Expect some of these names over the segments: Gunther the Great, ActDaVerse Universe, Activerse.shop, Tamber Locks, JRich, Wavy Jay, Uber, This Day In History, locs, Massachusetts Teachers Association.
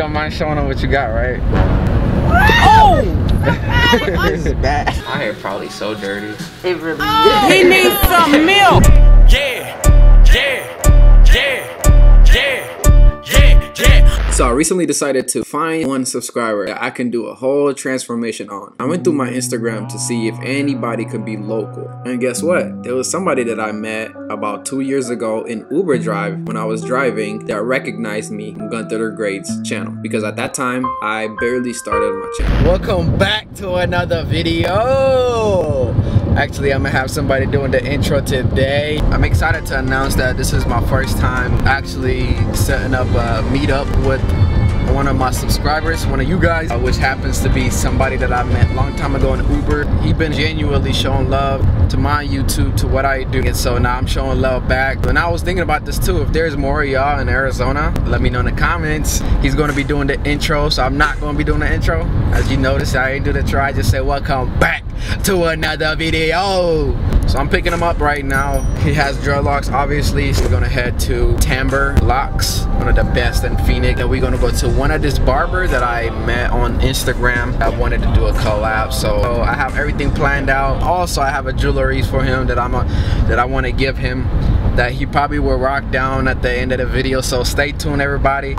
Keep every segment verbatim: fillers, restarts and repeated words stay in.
Don't mind showing them what you got, right? Oh! This is bad. My hair probably so dirty. It really oh, is. He needs some milk! Yeah, yeah, yeah, yeah, yeah, yeah. So I recently decided to find one subscriber that I can do a whole transformation on. I went through my Instagram to see if anybody could be local. And guess what? There was somebody that I met about two years ago in Uber Drive when I was driving that recognized me from Gunther the Great's channel. Because at that time, I barely started my channel. Welcome back to another video. Actually, I'm gonna have somebody doing the intro today. I'm excited to announce that this is my first time actually setting up a meetup with one of my subscribers, one of you guys, uh, which happens to be somebody that I met a long time ago in Uber. He's been genuinely showing love to my YouTube, to what I do, and so now I'm showing love back. And I was thinking about this too. If there's more of y'all in Arizona, let me know in the comments. He's gonna be doing the intro, so I'm not gonna be doing the intro. As you notice, I ain't do the intro. I just say welcome back to another video. So I'm picking him up right now. He has dreadlocks, obviously. So we're gonna head to Tamber Locks, one of the best in Phoenix. And we're gonna go to one of this barber that I met on Instagram. I wanted to do a collab, so I have everything planned out. Also, I have a jewelry for him that I'm a, that I want to give him that he probably will rock down at the end of the video. So stay tuned, everybody.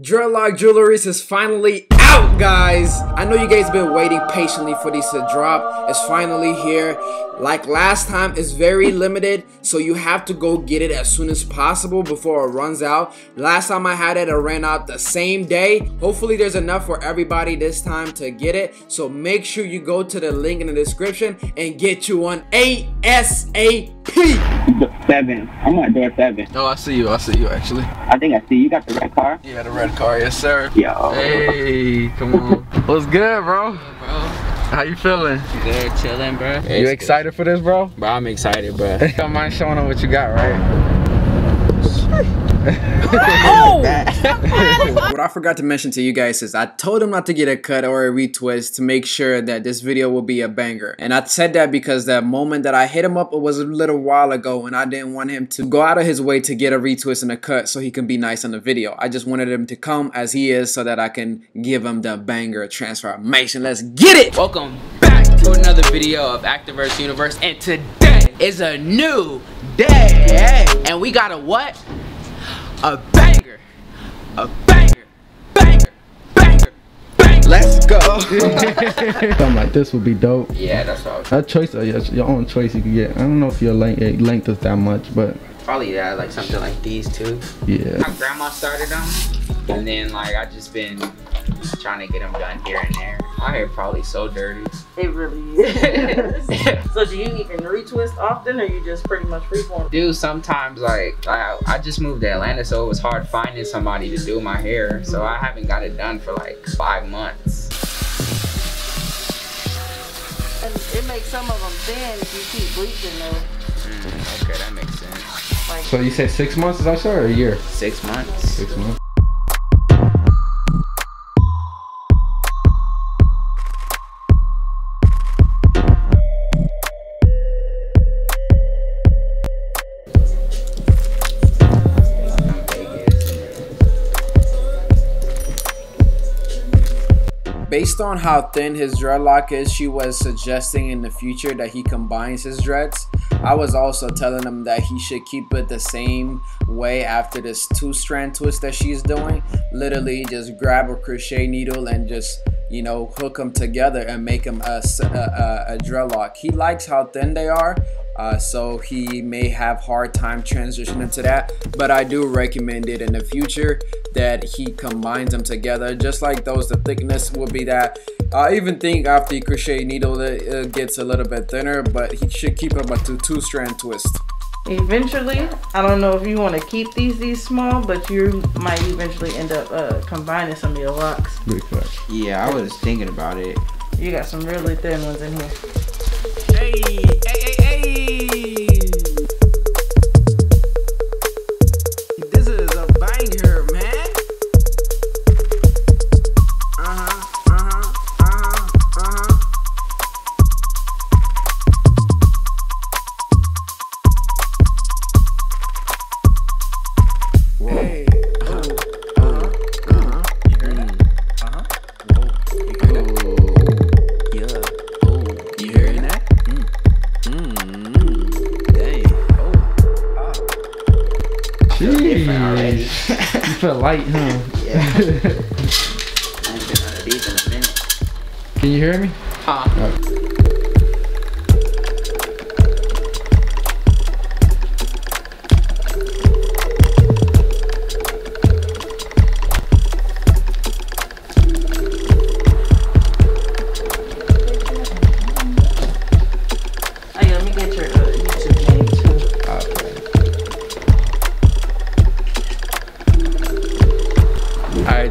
Dreadlock Jewelries is finally out, guys. I know you guys been waiting patiently for these to drop. It's finally here. Like last time, it's very limited, so you have to go get it as soon as possible before it runs out. Last time I had it, it ran out the same day. Hopefully there's enough for everybody this time to get it, so make sure you go to the link in the description and get you one ASAP. Seven. I'm on door seven. Oh, I see you. I see you, actually. I think I see you. You got the red car? Yeah, the red car. Yes, sir. Yo. Hey, come on. What's good, bro? Yeah, bro. How you feeling? Good, chilling, bro. Yeah, you excited good. for this, bro? Bro, I'm excited, bro. Don't mind showing them what you got, right? What I forgot to mention to you guys is I told him not to get a cut or a retwist to make sure that this video will be a banger. And I said that because the moment that I hit him up, it was a little while ago, and I didn't want him to go out of his way to get a retwist and a cut so he can be nice on the video. I just wanted him to come as he is so that I can give him the banger transformation. Let's get it! Welcome back to another video of ActDaVerse Universe, and today is a new day. And we got a what? A banger, a banger, banger, banger, banger. Let's go. Something like this would be dope. Yeah, that's all. That choice, uh, your, your own choice you can get. I don't know if your length, your length is that much, but probably yeah, like something like these two. Yeah. My grandma started them, and then like I just been trying to get them done here and there. My hair probably so dirty. It really is. So do you even retwist often, or you just pretty much reform? Do sometimes, like I, I just moved to Atlanta, so it was hard finding somebody to do my hair. So I haven't got it done for like five months. And it makes some of them thin if you keep bleaching though. Mm, okay, that makes sense. Like, so you said six months is that or a year? Six months. Six months. Based on how thin his dreadlock is, she was suggesting in the future that he combines his dreads. I was also telling him that he should keep it the same way after this two strand twist that she's doing. Literally just grab a crochet needle and just, you know, hook them together and make them a, a, a, a dreadlock. He likes how thin they are. Uh, so he may have hard time transitioning to that, but I do recommend it in the future that he combines them together just like those. The thickness will be that. I even think after you crochet needle it, it gets a little bit thinner, but he should keep up a two strand twist. Eventually, I don't know if you want to keep these these small, but you might eventually end up uh, combining some of your locks. Yeah, I was thinking about it. You got some really thin ones in here. Hey, hey, hey. light, huh? Yeah. I ain't been out of these in a minute. Can you hear me? Huh. Oh.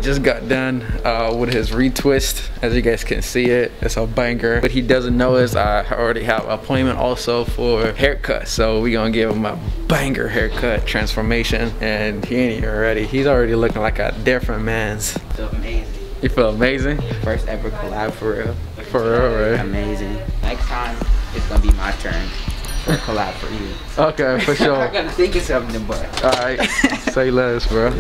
Just got done uh, with his retwist. As you guys can see it, it's a banger. What he doesn't know is I already have an appointment also for haircut. So we gonna give him a banger haircut transformation, and he ain't here already. He's already looking like a different man's. I feel amazing. You feel amazing? First ever collab for real. For real, right? Amazing. Next time, it's gonna be my turn. For a collab for you. Okay, for sure. I'm gonna think of something, but. All right, say less, bro.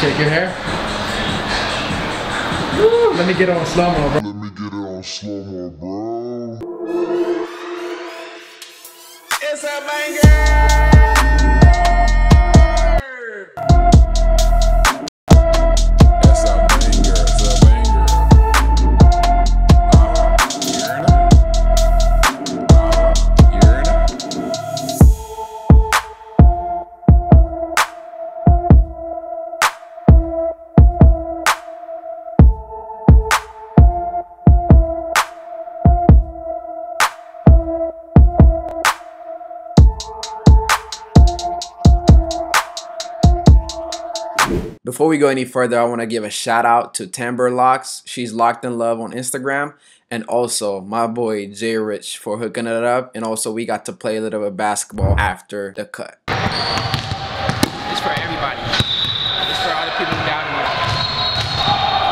Check your hair. Woo, let me get on slow-mo, bro. Let me get it on slow-mo, bro. It's a banger! Before we go any further, I want to give a shout out to Tamber Locks. She's Locked in Love on Instagram. And also my boy JRich for hooking it up. And also we got to play a little bit of basketball after the cut. It's for everybody. It's for all the people down here.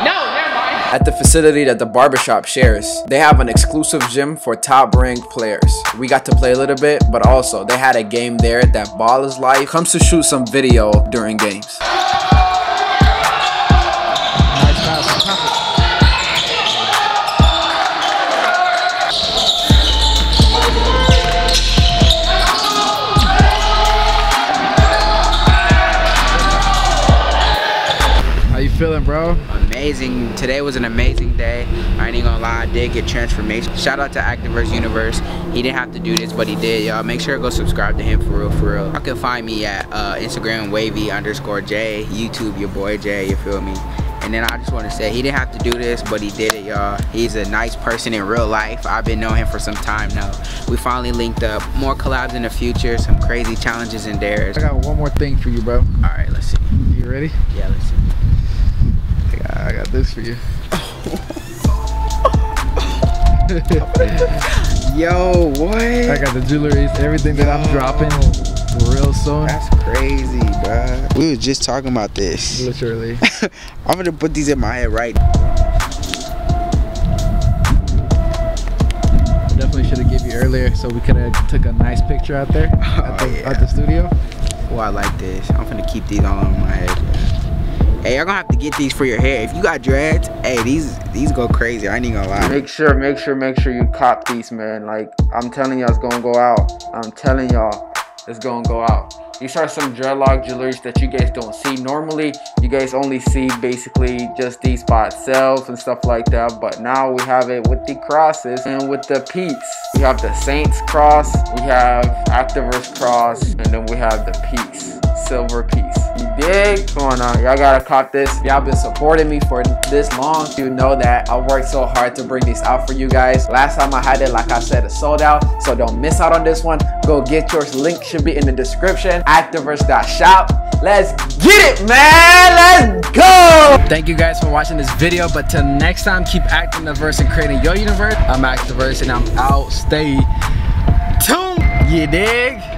No, never mind. At the facility that the barbershop shares, they have an exclusive gym for top ranked players. We got to play a little bit, but also they had a game there that Ball is Life comes to shoot some video during games. Feeling, bro? Amazing. Today was an amazing day. I ain't gonna lie, I did get transformation. Shout out to ActDaVerse Universe. He didn't have to do this, but he did, y'all. Make sure to go subscribe to him for real, for real. Y'all can find me at uh, Instagram, Wavy underscore Jay, YouTube, your boy Jay, you feel me? And then I just want to say, he didn't have to do this, but he did it, y'all. He's a nice person in real life. I've been knowing him for some time now. We finally linked up. More collabs in the future, some crazy challenges and dares. I got one more thing for you, bro. All right, let's see. You ready? Yeah, let's see. I got this for you. Yo, what? I got the jewelry, everything that Yo. I'm dropping real soon. That's crazy, bro. We were just talking about this. Literally. I'm gonna put these in my head right now. I definitely should have given you earlier so we could have took a nice picture out there oh, at, the, yeah. at the studio. Oh, I like this. I'm finna keep these all over my head. Hey, y'all gonna have to get these for your hair. If you got dreads, hey, these these go crazy. I ain't gonna lie. Make sure, make sure, make sure you cop these, man. Like, I'm telling y'all, it's gonna go out. I'm telling y'all, it's gonna go out. These are some dreadlock jewelries that you guys don't see. Normally, you guys only see basically just these by itself and stuff like that. But now we have it with the crosses and with the peaks. We have the Saints cross, we have Activerse cross, and then we have the peaks, silver piece. You dig? What's going on? Y'all gotta cop this. Y'all been supporting me for this long. You know that I worked so hard to bring these out for you guys. Last time I had it, like I said, it sold out. So don't miss out on this one. Go get yours. Link should be in the description. Activerse dot shop. Let's get it, man. Let's go. Thank you guys for watching this video. But till next time, keep acting the verse and creating your universe. I'm Activerse and I'm out. Stay tuned. You dig?